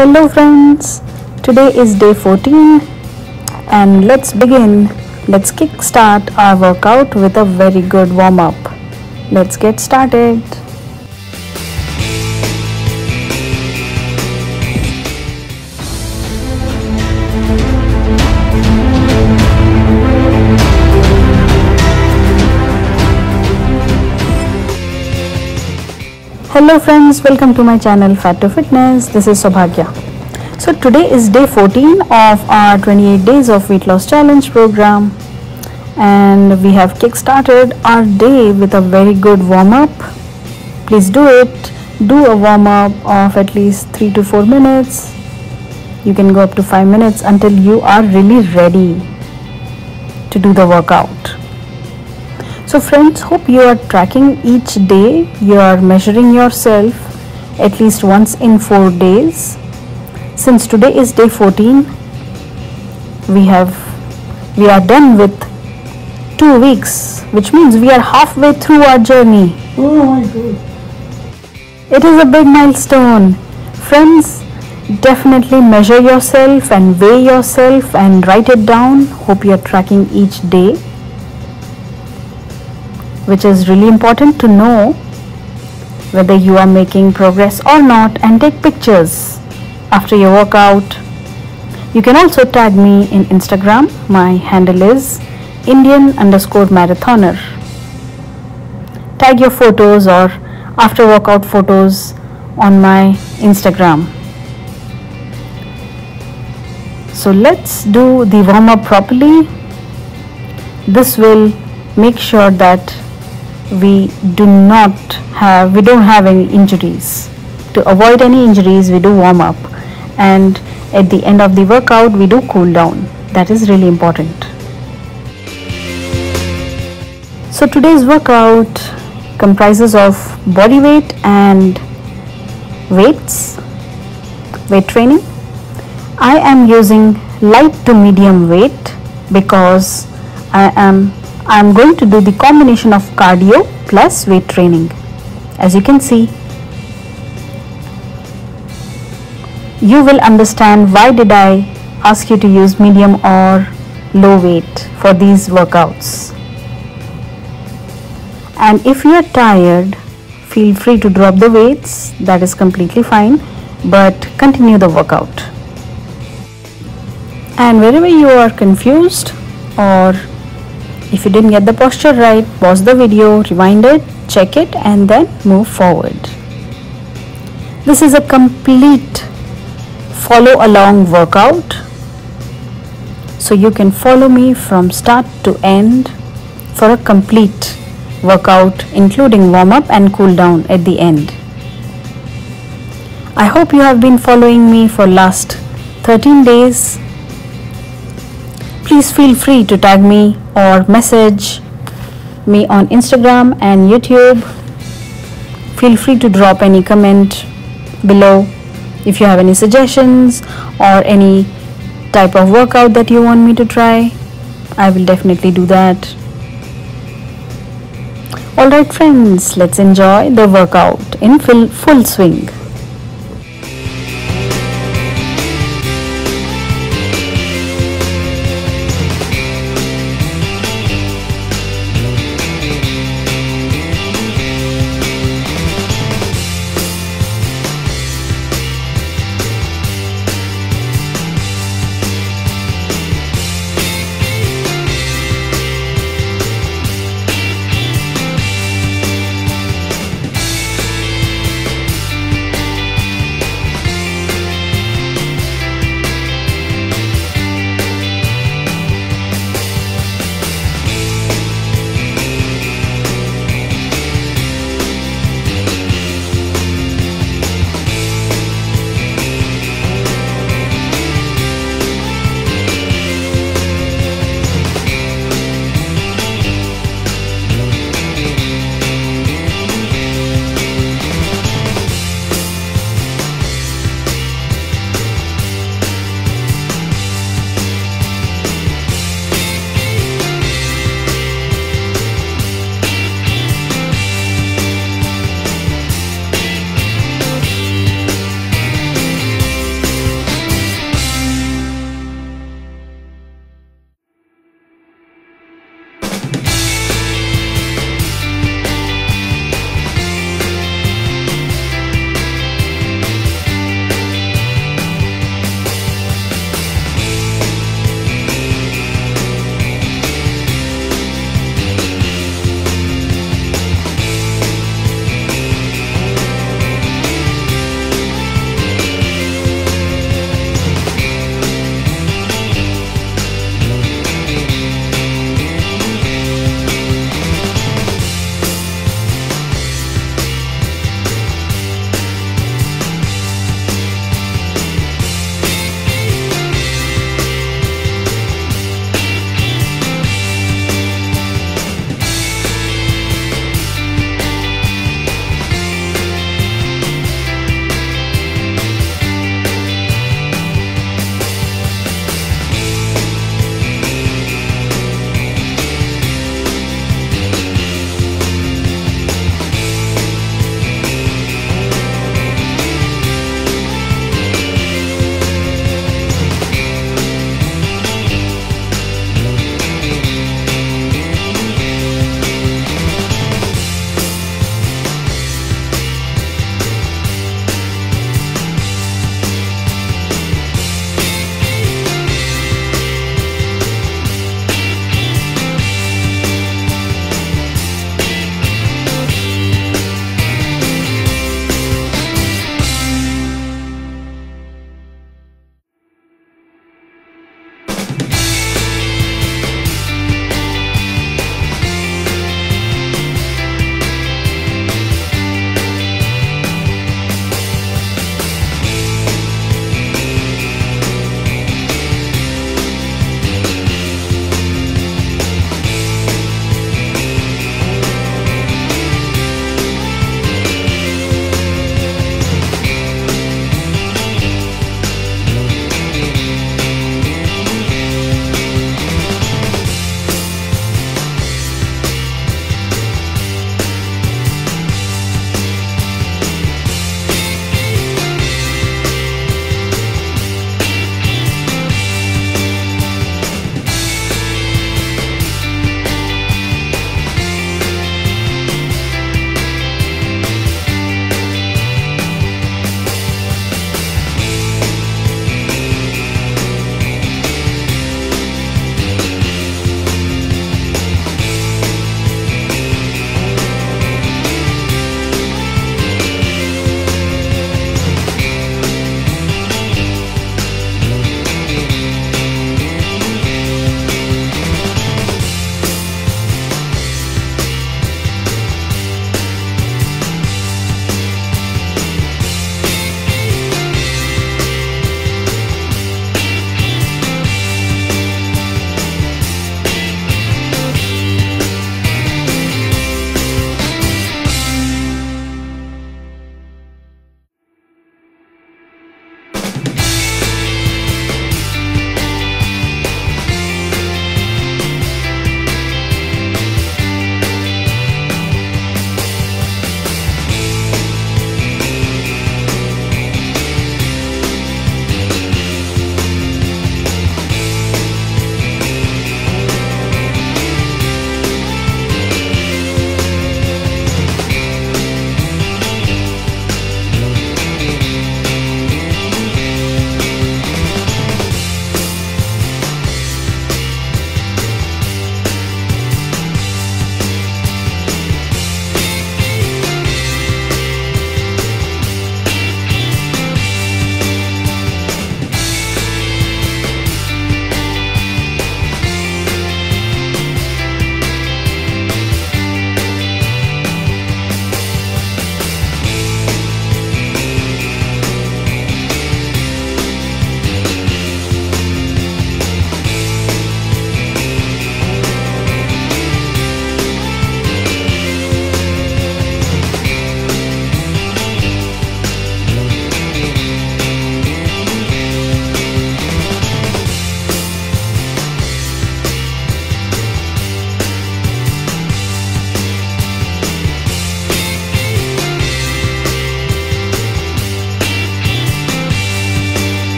Hello friends, today is day 14 and let's begin. Let's kickstart our workout with a very good warm-up. Let's get started. Hello friends, welcome to my channel Fat to Fitness. This is Sobhagya. So today is day 14 of our 28 days of weight loss challenge program, and we have kick-started our day with a very good warm-up. Please do it. Do a warm-up of at least 3 to 4 minutes. You can go up to 5 minutes until you are really ready to do the workout. So friends, hope you are tracking each day, you are measuring yourself at least once in 4 days. Since today is day 14, we are done with 2 weeks, which means we are halfway through our journey. Oh my God. It is a big milestone. Friends, definitely measure yourself and weigh yourself and write it down. Hope you are tracking each day, which is really important to know whether you are making progress or not, and take pictures after your workout. You can also tag me in Instagram. My handle is Indian_marathoner. Tag your photos or after workout photos on my Instagram. So let's do the warm up properly. This will make sure that we don't have any injuries. To avoid any injuries, we do warm up, and at the end of the workout we do cool down. That is really important. So today's workout comprises of body weight and weight training. I am using light to medium weight because I am going to do the combination of cardio plus weight training. As you can see, you will understand why did I ask you to use medium or low weight for these workouts. And if you are tired, feel free to drop the weights. That is completely fine, but continue the workout. And wherever you are confused, or if you didn't get the posture right, pause the video, rewind it, check it, and then move forward. This is a complete follow along workout, so you can follow me from start to end for a complete workout, including warm up and cool down at the end. I hope you have been following me for last 13 days. Please feel free to tag me or message me on Instagram and YouTube. Feel free to drop any comment below if you have any suggestions or any type of workout that you want me to try. I will definitely do that. Alright friends, let's enjoy the workout in full swing.